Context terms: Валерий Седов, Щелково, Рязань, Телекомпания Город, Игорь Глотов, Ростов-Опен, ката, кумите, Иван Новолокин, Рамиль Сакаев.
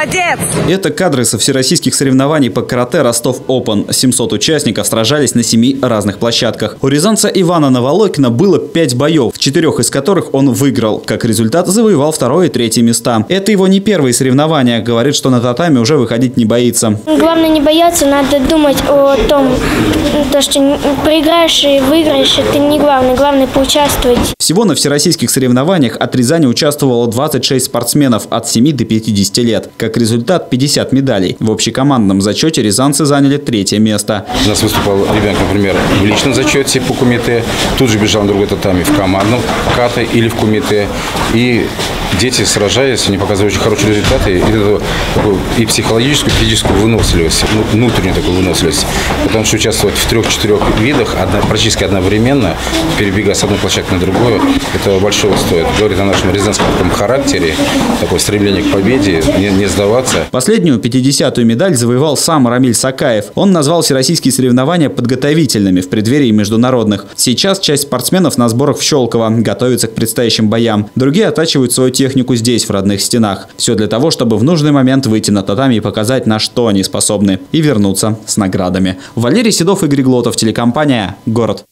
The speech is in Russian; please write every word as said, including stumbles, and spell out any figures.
Молодец! Это кадры со всероссийских соревнований по карате «Ростов-Опен». семьсот участников сражались на семи разных площадках. У рязанца Ивана Новолокина было пять боев, в четырех из которых он выиграл. Как результат, завоевал второе и третье места. Это его не первые соревнования. Говорит, что на татами уже выходить не боится. Главное не бояться, надо думать о том, что проиграешь и выиграешь. Это не главное, главное поучаствовать. Всего на всероссийских соревнованиях от Рязани участвовало двадцать шесть спортсменов от семи до пятидесяти лет. Как результат, пятьдесят медалей. В общекомандном зачете рязанцы заняли третье место. У нас выступал ребенок, например, в личном зачете по кумите, тут же бежал на другой татами в командном ката или в кумите. И дети, сражаясь, они показывают очень хорошие результаты. И, это, и психологическую, и физическую выносливость, внутреннюю такую выносливость. Потому что участвовать в трех-четырех видах одна, практически одновременно, перебегая с одной площадки на другую, это большого стоит. Говорит о нашем рязанском характере, такое стремление к победе, не, не сдаваться. Последнюю пятидесятую медаль завоевал сам Рамиль Сакаев. Он назвал всероссийские соревнования подготовительными в преддверии международных. Сейчас часть спортсменов на сборах в Щелково готовится к предстоящим боям. Другие оттачивают свою технику здесь, в родных стенах. Все для того, чтобы в нужный момент выйти на татами и показать, на что они способны, и вернуться с наградами. Валерий Седов, Игорь Глотов, телекомпания «Город».